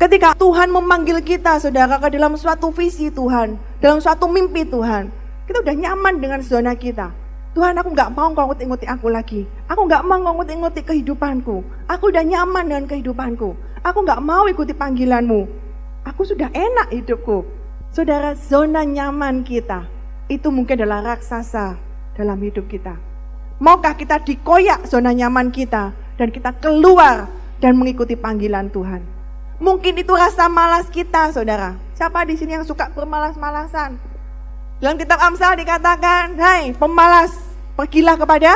Ketika Tuhan memanggil kita, saudara, ke dalam suatu visi Tuhan, dalam suatu mimpi Tuhan, kita udah nyaman dengan zona kita. Tuhan, aku nggak mau kau ngikut-ngikuti aku lagi. Aku nggak mau kau ngikut-ngikuti kehidupanku. Aku udah nyaman dengan kehidupanku. Aku nggak mau ikuti panggilanmu. Aku sudah enak hidupku. Saudara, zona nyaman kita itu mungkin adalah raksasa dalam hidup kita. Maukah kita dikoyak zona nyaman kita dan kita keluar dan mengikuti panggilan Tuhan? Mungkin itu rasa malas kita, saudara. Siapa di sini yang suka bermalas-malasan? Dalam kitab Amsal dikatakan, hai pemalas, pergilah kepada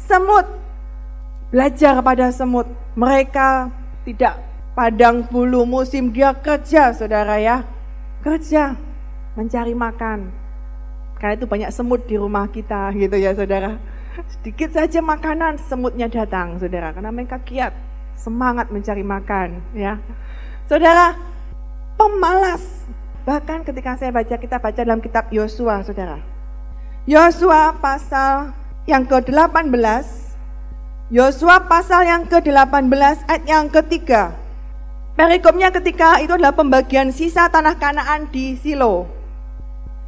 semut. Belajar kepada semut. Mereka tidak padang bulu musim, dia kerja, saudara ya. Kerja, mencari makan. Karena itu banyak semut di rumah kita gitu ya, saudara. Sedikit saja makanan, semutnya datang, saudara. Karena mereka kiat, semangat mencari makan, ya. Saudara, pemalas. Bahkan ketika saya baca, kita baca dalam kitab Yosua, saudara. Yosua pasal yang ke delapan belas. Yosua pasal yang ke delapan belas, ayat yang ketiga. Perikopnya ketika itu adalah pembagian sisa tanah Kanaan di Silo.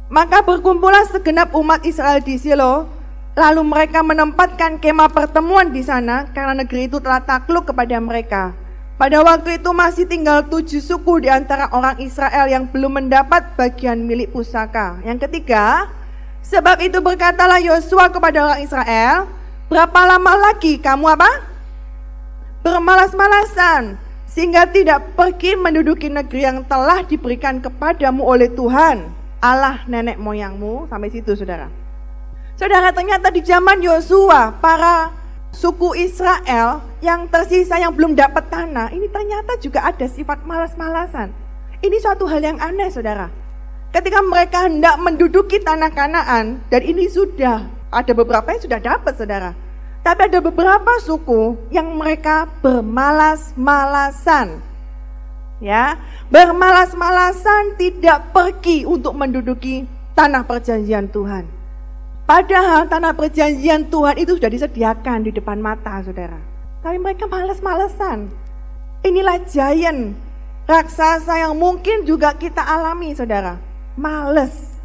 Maka berkumpullah segenap umat Israel di Silo, lalu mereka menempatkan kemah pertemuan di sana karena negeri itu telah takluk kepada mereka. Pada waktu itu masih tinggal tujuh suku di antara orang Israel yang belum mendapat bagian milik pusaka. Yang ketiga, sebab itu berkatalah Yosua kepada orang Israel, berapa lama lagi kamu apa? Bermalas-malasan, sehingga tidak pergi menduduki negeri yang telah diberikan kepadamu oleh Tuhan, Allah nenek moyangmu. Sampai situ saudara. Saudara, ternyata di zaman Yosua, para suku Israel yang tersisa yang belum dapat tanah, ini ternyata juga ada sifat malas-malasan. Ini suatu hal yang aneh saudara. Ketika mereka hendak menduduki tanah Kanaan, dan ini sudah, ada beberapa yang sudah dapat saudara. Tapi ada beberapa suku yang mereka bermalas-malasan. Ya, bermalas-malasan tidak pergi untuk menduduki tanah perjanjian Tuhan. Padahal tanah perjanjian Tuhan itu sudah disediakan di depan mata saudara. Tapi mereka malas-malesan. Inilah giant, raksasa yang mungkin juga kita alami saudara. Males.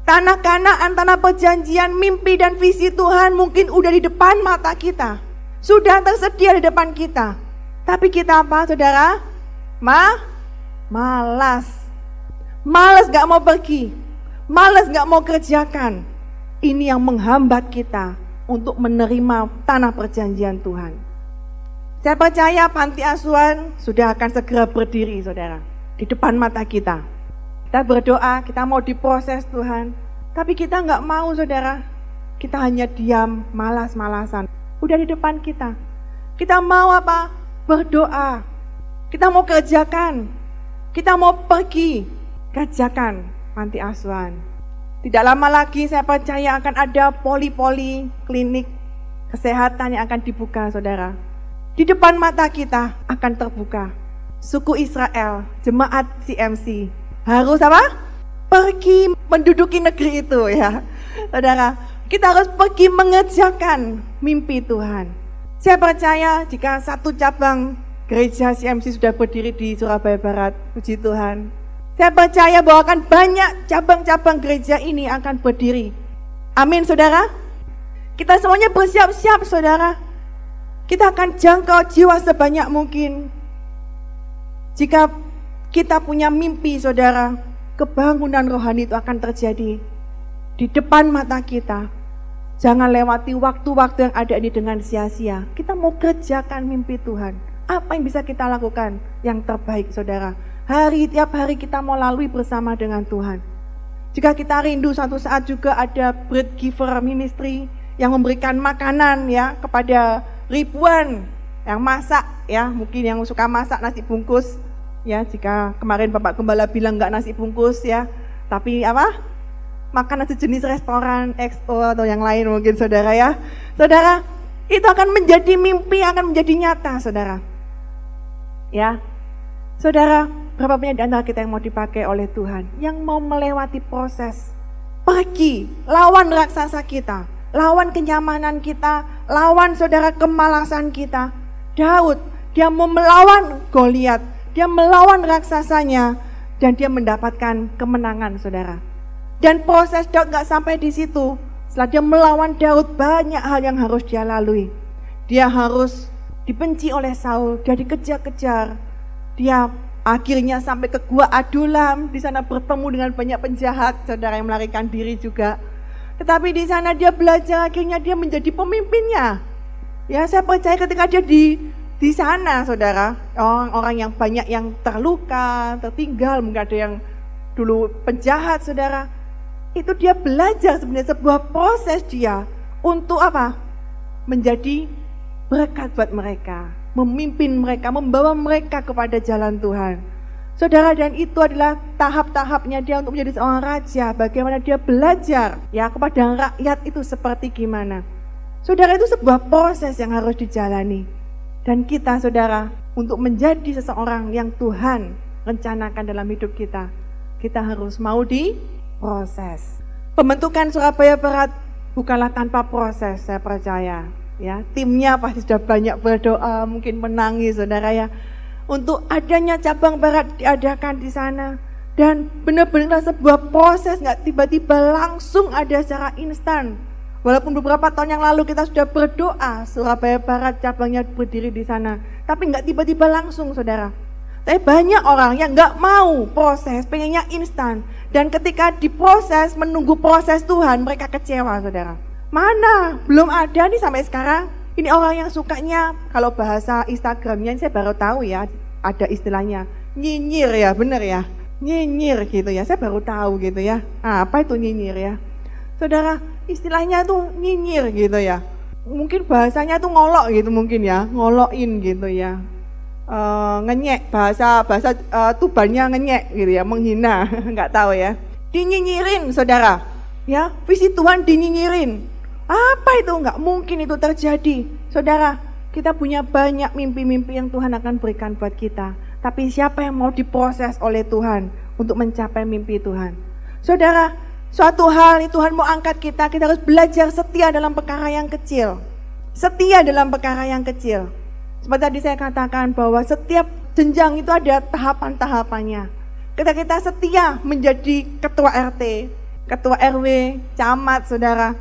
Tanah Kanaan, tanah perjanjian, mimpi dan visi Tuhan mungkin udah di depan mata kita. Sudah tersedia di depan kita. Tapi kita apa saudara? Ma? Malas. Malas gak mau pergi. Malas gak mau kerjakan. Ini yang menghambat kita untuk menerima tanah perjanjian Tuhan. Saya percaya panti asuhan sudah akan segera berdiri saudara, di depan mata kita. Kita berdoa, kita mau diproses Tuhan. Tapi kita nggak mau saudara, kita hanya diam, malas-malasan. Udah di depan kita. Kita mau apa? Berdoa. Kita mau kerjakan. Kita mau pergi, kerjakan panti asuhan. Tidak lama lagi saya percaya akan ada poli-poli klinik kesehatan yang akan dibuka saudara. Di depan mata kita akan terbuka. Suku Israel, jemaat C M C harus apa? Pergi menduduki negeri itu ya. Saudara, kita harus pergi mengerjakan mimpi Tuhan. Saya percaya jika satu cabang gereja C M C sudah berdiri di Surabaya Barat, puji Tuhan. Saya percaya bahwa akan banyak cabang-cabang gereja ini akan berdiri. Amin saudara. Kita semuanya bersiap-siap saudara. Kita akan jangkau jiwa sebanyak mungkin. Jika kita punya mimpi saudara, kebangunan rohani itu akan terjadi di depan mata kita. Jangan lewati waktu-waktu yang ada ini dengan sia-sia. Kita mau kerjakan mimpi Tuhan. Apa yang bisa kita lakukan yang terbaik saudara? Hari, tiap hari kita mau lalui bersama dengan Tuhan. Jika kita rindu, satu saat juga ada bread giver ministry yang memberikan makanan ya kepada ribuan yang masak ya, mungkin yang suka masak nasi bungkus ya. Jika kemarin Bapak Gembala bilang nggak nasi bungkus ya, tapi apa? Makanan sejenis restoran X O atau yang lain mungkin saudara ya. Saudara, itu akan menjadi mimpi, akan menjadi nyata saudara. Ya. Saudara, berapa banyak di antara kita yang mau dipakai oleh Tuhan, yang mau melewati proses, pergi, lawan raksasa kita, lawan kenyamanan kita, lawan saudara kemalasan kita. Daud, dia mau melawan Goliat, dia melawan raksasanya, dan dia mendapatkan kemenangan saudara. Dan proses Daud gak sampai di situ. Setelah dia melawan Daud, banyak hal yang harus dia lalui. Dia harus dibenci oleh Saul, dia dikejar-kejar, dia akhirnya sampai ke Gua Adulam, di sana bertemu dengan banyak penjahat, saudara yang melarikan diri juga. Tetapi di sana dia belajar, akhirnya dia menjadi pemimpinnya. Ya, saya percaya ketika dia di di sana, saudara, orang-orang yang banyak yang terluka, tertinggal, mungkin ada yang dulu penjahat, saudara. Itu dia belajar sebenarnya sebuah proses dia untuk apa? Menjadi berkat buat mereka. Memimpin mereka, membawa mereka kepada jalan Tuhan. Saudara, dan itu adalah tahap-tahapnya dia untuk menjadi seorang raja. Bagaimana dia belajar ya kepada rakyat itu seperti gimana. Saudara, itu sebuah proses yang harus dijalani. Dan kita saudara, untuk menjadi seseorang yang Tuhan rencanakan dalam hidup kita, kita harus mau diproses. Pembentukan Surabaya Barat bukanlah tanpa proses, saya percaya. Ya, timnya pasti sudah banyak berdoa, mungkin menangis saudara ya, untuk adanya cabang barat diadakan di sana. Dan benar-benar sebuah proses, nggak tiba-tiba langsung ada secara instan. Walaupun beberapa tahun yang lalu kita sudah berdoa, Surabaya Barat cabangnya berdiri di sana. Tapi nggak tiba-tiba langsung, saudara. Tapi banyak orang yang nggak mau proses, pengennya instan. Dan ketika diproses, menunggu proses Tuhan, mereka kecewa, saudara. Mana? Belum ada nih sampai sekarang. Ini orang yang sukanya, kalau bahasa Instagramnya saya baru tahu ya, ada istilahnya, nyinyir ya, bener ya. Nyinyir gitu ya, saya baru tahu gitu ya. Nah, apa itu nyinyir ya? Saudara, istilahnya tuh nyinyir gitu ya. Mungkin bahasanya tuh ngolok gitu mungkin ya, ngolokin gitu ya. E, ngenyek, bahasa bahasa e, Tubannya ngenyek gitu ya, menghina, nggak tahu ya. Dinyinyirin, saudara. Ya, visi Tuhan dinyinyirin. Apa itu? Nggak mungkin itu terjadi. Saudara, kita punya banyak mimpi-mimpi yang Tuhan akan berikan buat kita. Tapi siapa yang mau diproses oleh Tuhan untuk mencapai mimpi Tuhan? Saudara, suatu hal Tuhan mau angkat kita, kita harus belajar setia dalam perkara yang kecil. Setia dalam perkara yang kecil. Seperti tadi saya katakan bahwa setiap jenjang itu ada tahapan-tahapannya. Ketika kita setia menjadi ketua R T, ketua R W, camat, saudara,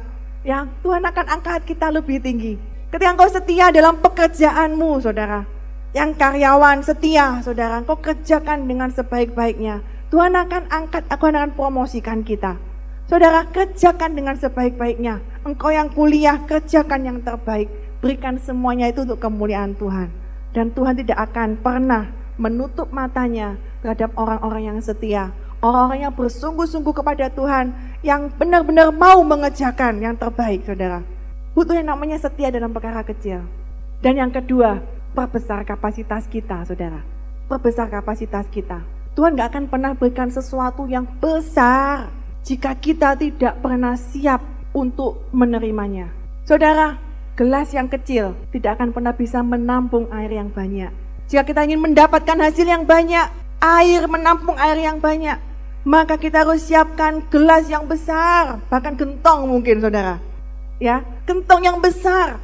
ya Tuhan akan angkat kita lebih tinggi. Ketika engkau setia dalam pekerjaanmu, saudara. Yang karyawan setia, saudara, kau kerjakan dengan sebaik-baiknya. Tuhan akan angkat, aku akan promosikan kita. Saudara, kerjakan dengan sebaik-baiknya. Engkau yang kuliah, kerjakan yang terbaik. Berikan semuanya itu untuk kemuliaan Tuhan. Dan Tuhan tidak akan pernah menutup matanya terhadap orang-orang yang setia. Orang-orang yang bersungguh-sungguh kepada Tuhan, yang benar-benar mau mengerjakan yang terbaik, saudara. Butuh yang namanya setia dalam perkara kecil. Dan yang kedua, perbesar kapasitas kita, saudara. Perbesar kapasitas kita. Tuhan gak akan pernah berikan sesuatu yang besar jika kita tidak pernah siap untuk menerimanya. Saudara, gelas yang kecil tidak akan pernah bisa menampung air yang banyak. Jika kita ingin mendapatkan hasil yang banyak, air menampung air yang banyak, maka kita harus siapkan gelas yang besar, bahkan gentong mungkin, saudara. Ya, gentong yang besar,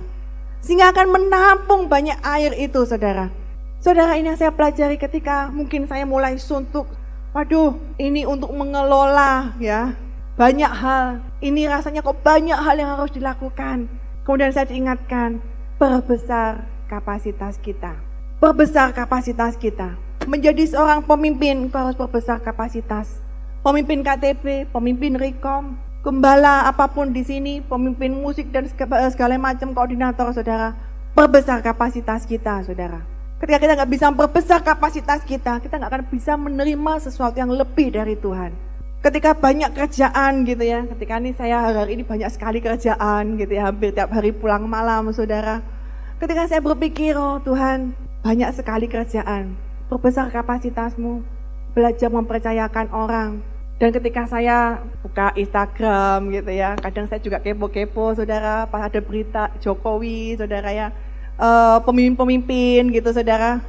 sehingga akan menampung banyak air itu, saudara. Saudara, ini yang saya pelajari ketika mungkin saya mulai suntuk. Waduh, ini untuk mengelola ya banyak hal. Ini rasanya kok banyak hal yang harus dilakukan. Kemudian saya diingatkan, perbesar kapasitas kita. Perbesar kapasitas kita. Menjadi seorang pemimpin, kau harus perbesar kapasitas. Pemimpin K T B, pemimpin Rekom, gembala apapun di sini, pemimpin musik dan segala macam koordinator, saudara. Perbesar kapasitas kita, saudara. Ketika kita nggak bisa perbesar kapasitas kita, kita nggak akan bisa menerima sesuatu yang lebih dari Tuhan. Ketika banyak kerjaan gitu ya, ketika ini saya hari ini banyak sekali kerjaan gitu ya, hampir tiap hari pulang malam, saudara. Ketika saya berpikir, oh Tuhan, banyak sekali kerjaan, perbesar kapasitasmu, belajar mempercayakan orang. Dan ketika saya buka Instagram gitu ya, kadang saya juga kepo-kepo, saudara, pas ada berita Jokowi, saudara ya, uh, pemimpin-pemimpin gitu, saudara.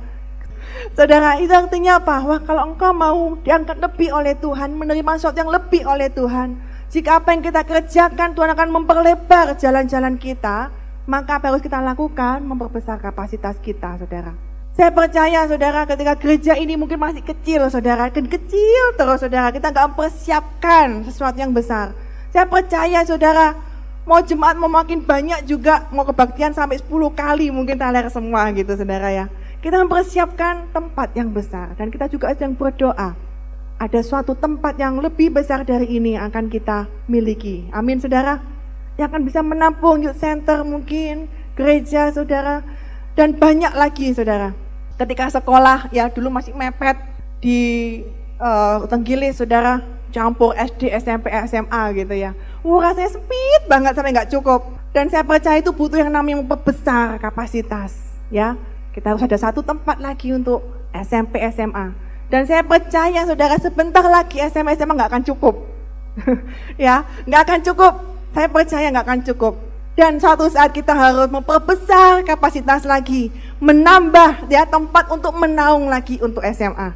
Saudara, itu artinya apa? Wah, kalau engkau mau diangkat lebih oleh Tuhan, menerima sesuatu yang lebih oleh Tuhan, jika apa yang kita kerjakan, Tuhan akan memperlebar jalan-jalan kita, maka apa yang harus kita lakukan? Memperbesar kapasitas kita, saudara. Saya percaya, saudara, ketika gereja ini mungkin masih kecil, saudara, kan kecil terus, saudara, kita nggak mempersiapkan sesuatu yang besar. Saya percaya, saudara, mau jemaat mau makin banyak juga, mau kebaktian sampai sepuluh kali mungkin teler semua gitu, saudara ya. Kita mempersiapkan tempat yang besar, dan kita juga sedang berdoa. Ada suatu tempat yang lebih besar dari ini yang akan kita miliki. Amin, saudara. Yang akan bisa menampung youth center mungkin, gereja, saudara, dan banyak lagi, saudara. Ketika sekolah, ya dulu masih mepet di uh, Tenggilis, saudara, campur S D, S M P, S M A gitu ya. Wah, rasanya sempit banget sampai nggak cukup. Dan saya percaya itu butuh yang namanya memperbesar kapasitas, ya. Kita harus ada satu tempat lagi untuk S M P, S M A. Dan saya percaya, saudara, sebentar lagi S M P, S M A nggak akan cukup, ya, nggak akan cukup. Saya percaya nggak akan cukup. Dan suatu saat kita harus memperbesar kapasitas lagi, menambah ya tempat untuk menaung lagi untuk S M A.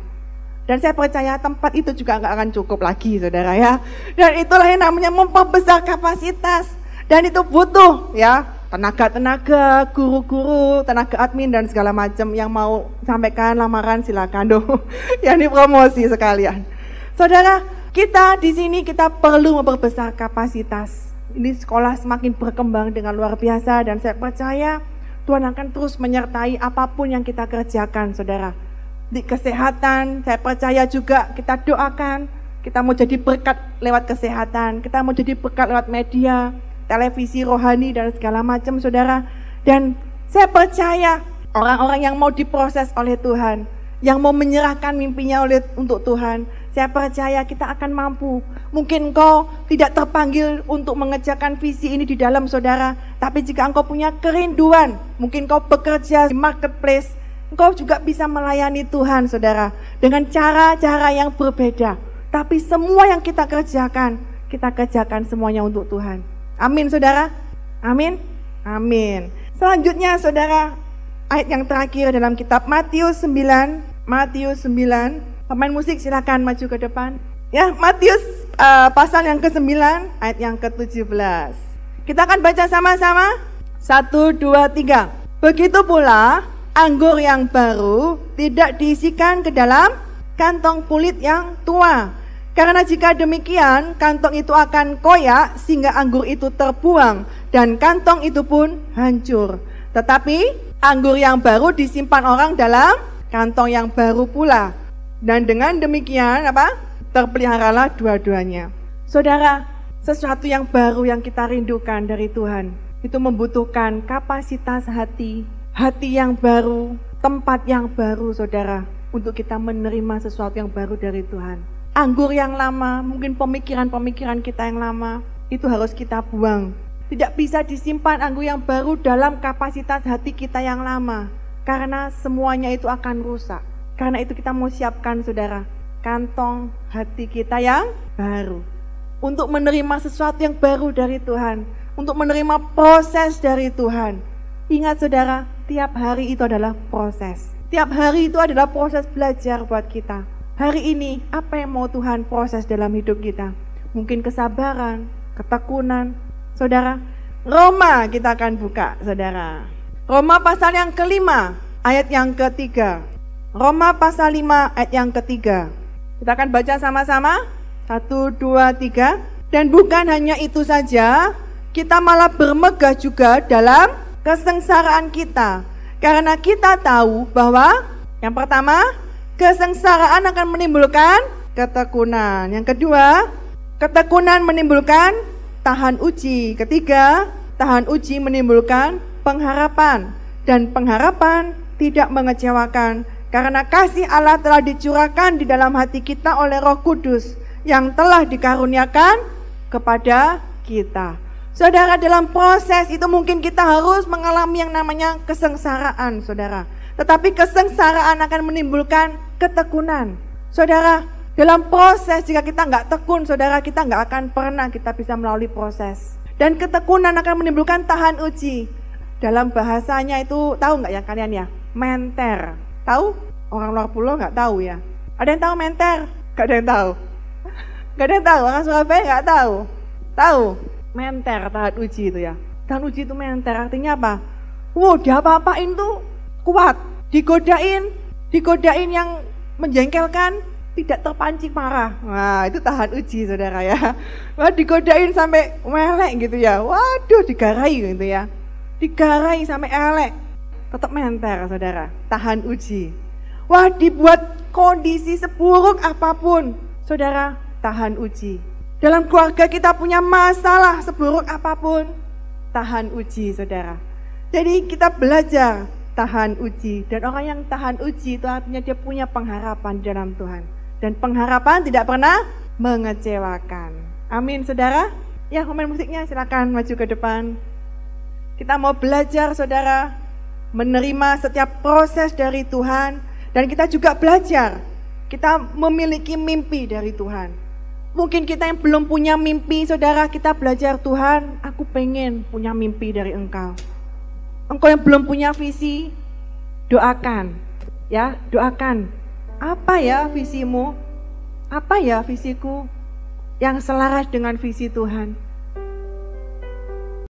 Dan saya percaya tempat itu juga nggak akan cukup lagi, saudara ya. Dan itulah yang namanya memperbesar kapasitas. Dan itu butuh ya tenaga-tenaga, guru-guru, tenaga admin dan segala macam. Yang mau sampaikan lamaran silakan dong. Ya, ini promosi sekalian. Saudara, kita di sini kita perlu memperbesar kapasitas. Ini sekolah semakin berkembang dengan luar biasa dan saya percaya Tuhan akan terus menyertai apapun yang kita kerjakan, saudara. Di kesehatan, saya percaya juga kita doakan, kita mau jadi berkat lewat kesehatan, kita mau jadi berkat lewat media, televisi, rohani, dan segala macam, saudara. Dan saya percaya orang-orang yang mau diproses oleh Tuhan, yang mau menyerahkan mimpinya oleh untuk Tuhan, saya percaya kita akan mampu. Mungkin engkau tidak terpanggil untuk mengerjakan visi ini di dalam, saudara, tapi jika engkau punya kerinduan, mungkin engkau bekerja di marketplace, engkau juga bisa melayani Tuhan, saudara, dengan cara-cara yang berbeda. Tapi semua yang kita kerjakan, kita kerjakan semuanya untuk Tuhan. Amin, saudara. Amin. Amin. Selanjutnya, saudara, ayat yang terakhir dalam kitab Matius sembilan. Matius sembilan. Pemain musik silakan maju ke depan. Ya, Matius uh, pasal yang ke sembilan, ayat yang ke tujuh belas. Kita akan baca sama-sama. satu, dua, tiga. Begitu pula anggur yang baru tidak diisikan ke dalam kantong kulit yang tua, karena jika demikian kantong itu akan koyak sehingga anggur itu terbuang dan kantong itu pun hancur. Tetapi anggur yang baru disimpan orang dalam kantong yang baru pula, dan dengan demikian apa? Terpeliharalah dua-duanya. Saudara, sesuatu yang baru yang kita rindukan dari Tuhan itu membutuhkan kapasitas hati. Hati yang baru, tempat yang baru, saudara, untuk kita menerima sesuatu yang baru dari Tuhan. Anggur yang lama, mungkin pemikiran-pemikiran kita yang lama, itu harus kita buang. Tidak bisa disimpan anggur yang baru dalam kapasitas hati kita yang lama, karena semuanya itu akan rusak. Karena itu kita mau siapkan, saudara, kantong hati kita yang baru untuk menerima sesuatu yang baru dari Tuhan, untuk menerima proses dari Tuhan. Ingat, saudara, tiap hari itu adalah proses. Tiap hari itu adalah proses belajar buat kita. Hari ini, apa yang mau Tuhan proses dalam hidup kita? Mungkin kesabaran, ketekunan, saudara. Roma kita akan buka, saudara. Roma pasal yang kelima, ayat yang ketiga. Roma pasal lima, ayat yang ketiga. Kita akan baca sama-sama. Satu, dua, tiga. Dan bukan hanya itu saja, kita malah bermegah juga dalam kesengsaraan kita, karena kita tahu bahwa yang pertama, kesengsaraan akan menimbulkan ketekunan. Yang kedua, ketekunan menimbulkan tahan uji. Ketiga, tahan uji menimbulkan pengharapan, dan pengharapan tidak mengecewakan, karena kasih Allah telah dicurahkan di dalam hati kita oleh Roh Kudus yang telah dikaruniakan kepada kita. Saudara, dalam proses itu mungkin kita harus mengalami yang namanya kesengsaraan, saudara. Tetapi kesengsaraan akan menimbulkan ketekunan. Saudara, dalam proses jika kita nggak tekun, saudara, kita nggak akan pernah kita bisa melalui proses. Dan ketekunan akan menimbulkan tahan uji. Dalam bahasanya itu, tahu nggak ya kalian ya? Menter. Tahu? Orang luar pulau nggak tahu ya? Ada yang tahu menter? Nggak ada yang tahu. Nggak ada yang tahu, orang Surabaya nggak tahu. Tahu? Menter, tahan uji itu ya. Tahan uji itu menter, artinya apa? Wow, diapa-apain tuh kuat. Digodain, digodain yang menjengkelkan, tidak terpancing marah. Nah, itu tahan uji, saudara ya. Wah, digodain sampai melek gitu ya. Waduh, digarai gitu ya. Digarai sampai elek. Tetap menter, saudara. Tahan uji. Wah, dibuat kondisi seburuk apapun, saudara, tahan uji. Dalam keluarga kita punya masalah seburuk apapun, tahan uji, saudara. Jadi kita belajar tahan uji. Dan orang yang tahan uji itu artinya dia punya pengharapan dalam Tuhan. Dan pengharapan tidak pernah mengecewakan. Amin, saudara. Ya, komen musiknya silakan maju ke depan. Kita mau belajar, saudara, menerima setiap proses dari Tuhan. Dan kita juga belajar, kita memiliki mimpi dari Tuhan. Mungkin kita yang belum punya mimpi, saudara, kita belajar, Tuhan, aku pengen punya mimpi dari Engkau. Engkau yang belum punya visi, doakan, ya, doakan. Apa ya visimu? Apa ya visiku yang selaras dengan visi Tuhan?